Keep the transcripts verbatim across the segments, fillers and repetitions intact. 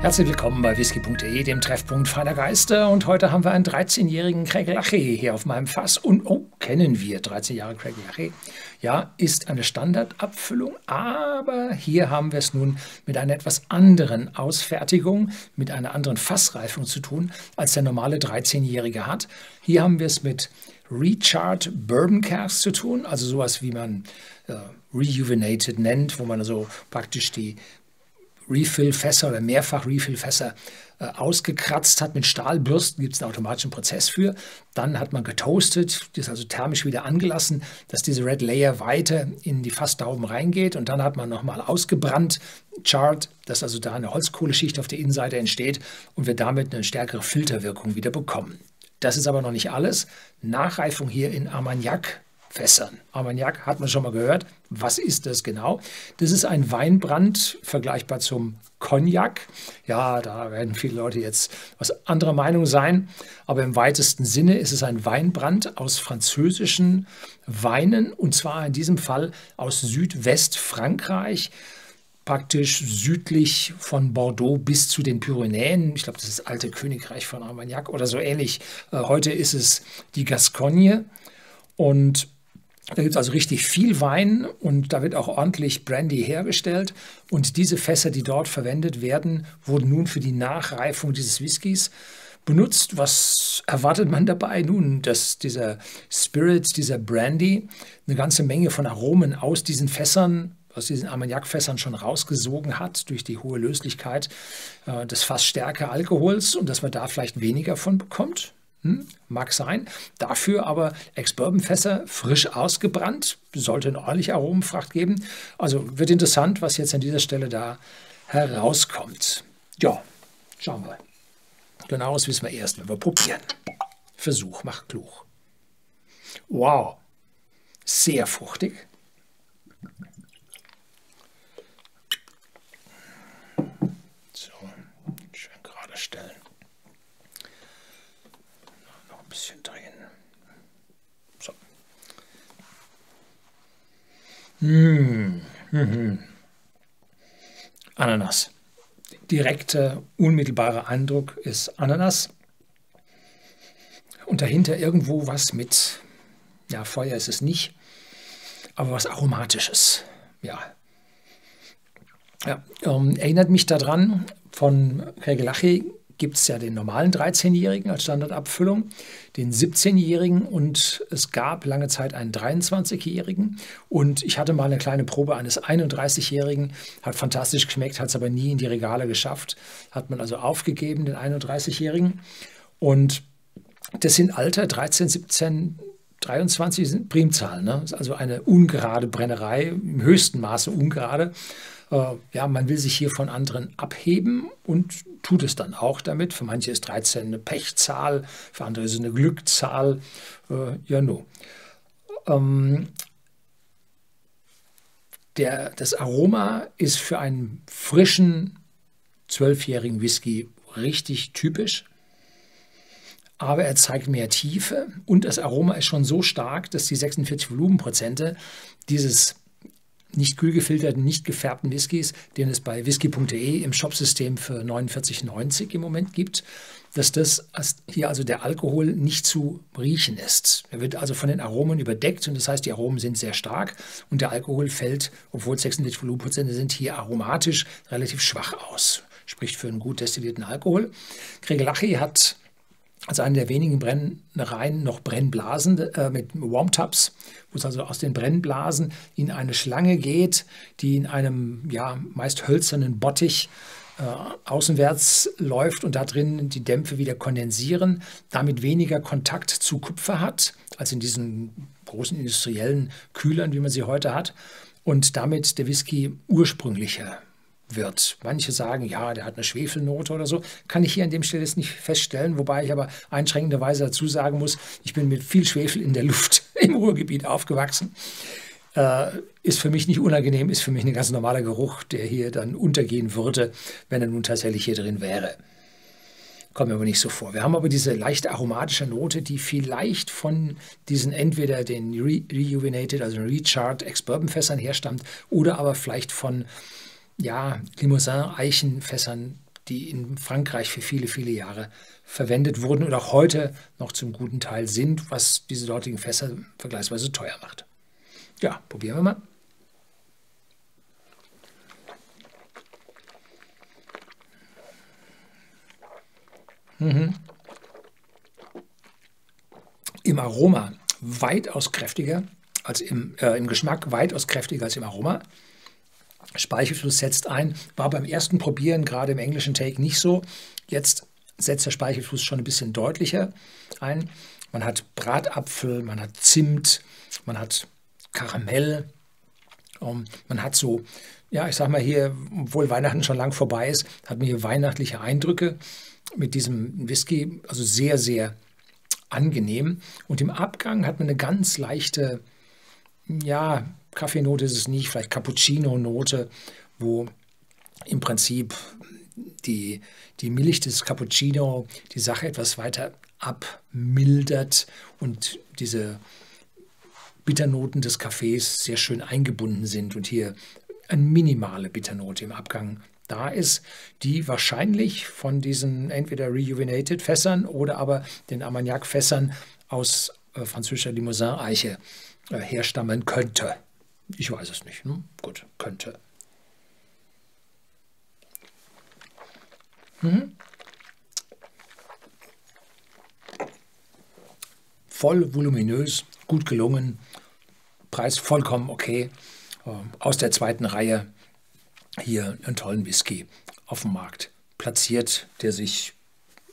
Herzlich willkommen bei whisky punkt de, dem Treffpunkt feiner Geister. Und heute haben wir einen dreizehnjährigen Craigellachie hier auf meinem Fass. Und, oh, kennen wir, dreizehn Jahre Craigellachie. Ja, ist eine Standardabfüllung, aber hier haben wir es nun mit einer etwas anderen Ausfertigung, mit einer anderen Fassreifung zu tun, als der normale dreizehnjährige hat. Hier haben wir es mit Recharred Bourbon Casks zu tun, also sowas, wie man äh, Rejuvenated nennt, wo man also praktisch die Refill-Fässer oder mehrfach Refill-Fässer äh, ausgekratzt hat mit Stahlbürsten, gibt es einen automatischen Prozess für. Dann hat man getoastet, das ist also thermisch wieder angelassen, dass diese Red Layer weiter in die Fasstauben reingeht, und dann hat man nochmal ausgebrannt, charred, dass also da eine Holzkohleschicht auf der Innenseite entsteht und wir damit eine stärkere Filterwirkung wieder bekommen. Das ist aber noch nicht alles. Nachreifung hier in Armagnac. Fässern. Armagnac hat man schon mal gehört. Was ist das genau? Das ist ein Weinbrand, vergleichbar zum Cognac. Ja, da werden viele Leute jetzt aus anderer Meinung sein, aber im weitesten Sinne ist es ein Weinbrand aus französischen Weinen, und zwar in diesem Fall aus Südwestfrankreich, praktisch südlich von Bordeaux bis zu den Pyrenäen. Ich glaube, das ist das alte Königreich von Armagnac oder so ähnlich. Heute ist es die Gascogne, und da gibt es also richtig viel Wein, und da wird auch ordentlich Brandy hergestellt. Und diese Fässer, die dort verwendet werden, wurden nun für die Nachreifung dieses Whiskys benutzt. Was erwartet man dabei? Nun, dass dieser Spirit, dieser Brandy, eine ganze Menge von Aromen aus diesen Fässern, aus diesen Armagnac-Fässern schon rausgesogen hat durch die hohe Löslichkeit äh, des fast stärker Alkohols, und dass man da vielleicht weniger von bekommt. Hm, mag sein. Dafür aber Ex-Bourbon-Fässer frisch ausgebrannt. Sollte eine ordentliche Aromenfracht geben. Also wird interessant, was jetzt an dieser Stelle da herauskommt. Ja, schauen wir. Genau, das wissen wir erst, wenn wir probieren. Versuch macht klug. Wow. Sehr fruchtig. So, schön gerade stellen. Bisschen drehen. So. Mmh. Mhm. Ananas. Direkter, unmittelbarer Eindruck ist Ananas. Und dahinter irgendwo was mit, ja, Feuer ist es nicht, aber was Aromatisches. Ja. Ja, ähm, erinnert mich daran, von Craigellachie gibt es ja den normalen dreizehnjährigen als Standardabfüllung, den siebzehnjährigen, und es gab lange Zeit einen dreiundzwanzigjährigen. Und ich hatte mal eine kleine Probe eines einunddreißigjährigen, hat fantastisch geschmeckt, hat es aber nie in die Regale geschafft. Hat man also aufgegeben, den einunddreißigjährigen. Und das sind Alter, dreizehn, siebzehn, dreiundzwanzig sind Primzahlen, ne? Das ist also eine ungerade Brennerei, im höchsten Maße ungerade. Äh, ja, man will sich hier von anderen abheben und tut es dann auch damit. Für manche ist dreizehn eine Pechzahl, für andere ist es eine Glückzahl. Äh, ja, no. Ähm, der, das Aroma ist für einen frischen zwölfjährigen Whisky richtig typisch. Aber er zeigt mehr Tiefe, und das Aroma ist schon so stark, dass die sechsundvierzig Volumenprozente dieses nicht kühl gefilterten, nicht gefärbten Whiskys, den es bei whisky punkt de im Shopsystem für neunundvierzig neunzig im Moment gibt, dass das hier also der Alkohol nicht zu riechen ist. Er wird also von den Aromen überdeckt, und das heißt, die Aromen sind sehr stark, und der Alkohol fällt, obwohl sechsundvierzig Volumenprozente sind, hier aromatisch relativ schwach aus. Spricht für einen gut destillierten Alkohol. Craigellachie hat als eine der wenigen Brennereien noch Brennblasen äh, mit Warm-Tubs, wo es also aus den Brennblasen in eine Schlange geht, die in einem, ja, meist hölzernen Bottich äh, außenwärts läuft und da drin die Dämpfe wieder kondensieren, damit weniger Kontakt zu Kupfer hat, als in diesen großen industriellen Kühlern, wie man sie heute hat, und damit der Whisky ursprünglicher wird. Manche sagen, ja, der hat eine Schwefelnote oder so. Kann ich hier an dem Stelle jetzt nicht feststellen, wobei ich aber einschränkenderweise dazu sagen muss, ich bin mit viel Schwefel in der Luft im Ruhrgebiet aufgewachsen. Äh, ist für mich nicht unangenehm, ist für mich ein ganz normaler Geruch, der hier dann untergehen würde, wenn er nun tatsächlich hier drin wäre. Kommt mir aber nicht so vor. Wir haben aber diese leicht aromatische Note, die vielleicht von diesen entweder den Re Rejuvenated, also Recharred Ex-Bourbon-Fässern herstammt, oder aber vielleicht von, ja, Limousin-Eichenfässern, die in Frankreich für viele, viele Jahre verwendet wurden und auch heute noch zum guten Teil sind, was diese dortigen Fässer vergleichsweise teuer macht. Ja, probieren wir mal. Mhm. Im Aroma weitaus kräftiger als im, äh, im Geschmack, weitaus kräftiger als im Aroma. Speichelfluss setzt ein, war beim ersten Probieren gerade im englischen Take nicht so. Jetzt setzt der Speichelfluss schon ein bisschen deutlicher ein. Man hat Bratapfel, man hat Zimt, man hat Karamell, um, man hat so, ja, ich sag mal hier, obwohl Weihnachten schon lang vorbei ist, hat man hier weihnachtliche Eindrücke mit diesem Whisky, also sehr, sehr angenehm. Und im Abgang hat man eine ganz leichte, ja, Kaffeenote ist es nicht, vielleicht Cappuccino-Note, wo im Prinzip die, die Milch des Cappuccino die Sache etwas weiter abmildert und diese Bitternoten des Kaffees sehr schön eingebunden sind und hier eine minimale Bitternote im Abgang da ist, die wahrscheinlich von diesen entweder Rejuvenated-Fässern oder aber den Armagnac-Fässern aus äh, französischer Limousin-Eiche äh, herstammen könnte. Ich weiß es nicht. Ne? Gut, könnte. Mhm. Voll voluminös, gut gelungen, Preis vollkommen okay, äh, aus der zweiten Reihe. Hier einen tollen Whisky auf dem Markt platziert, der sich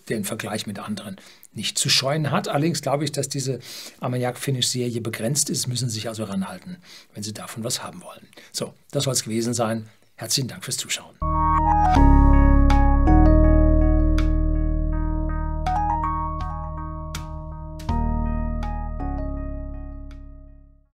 den Vergleich mit anderen nicht zu scheuen hat. Allerdings glaube ich, dass diese Armagnac-Finish-Serie begrenzt ist, müssen Sie sich also ranhalten, wenn Sie davon was haben wollen. So, das soll es gewesen sein. Herzlichen Dank fürs Zuschauen.